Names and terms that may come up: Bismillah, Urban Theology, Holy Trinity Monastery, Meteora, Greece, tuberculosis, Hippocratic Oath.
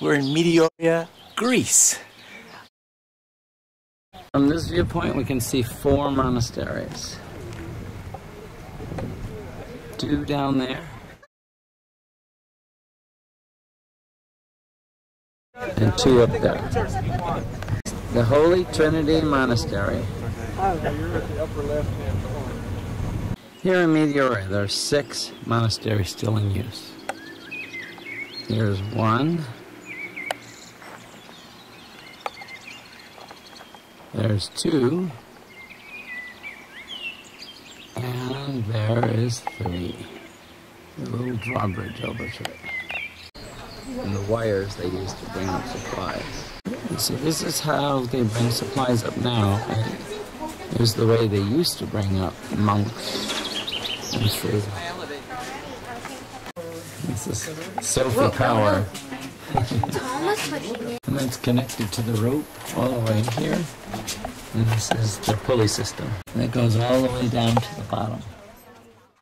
We're in Meteora, Greece. From this viewpoint, we can see four monasteries. Two down there, and two up there. The Holy Trinity Monastery. Here in Meteora, there are 6 monasteries still in use. Here's one. There's two. And there is 3. A little drawbridge over to it. And the wires they use to bring up supplies. And so this is how they bring supplies up now. And here's the way they used to bring up monks and freedom. This is Sophie Power. And that's connected to the rope all the way here. And this is the pulley system. And it goes all the way down to the bottom.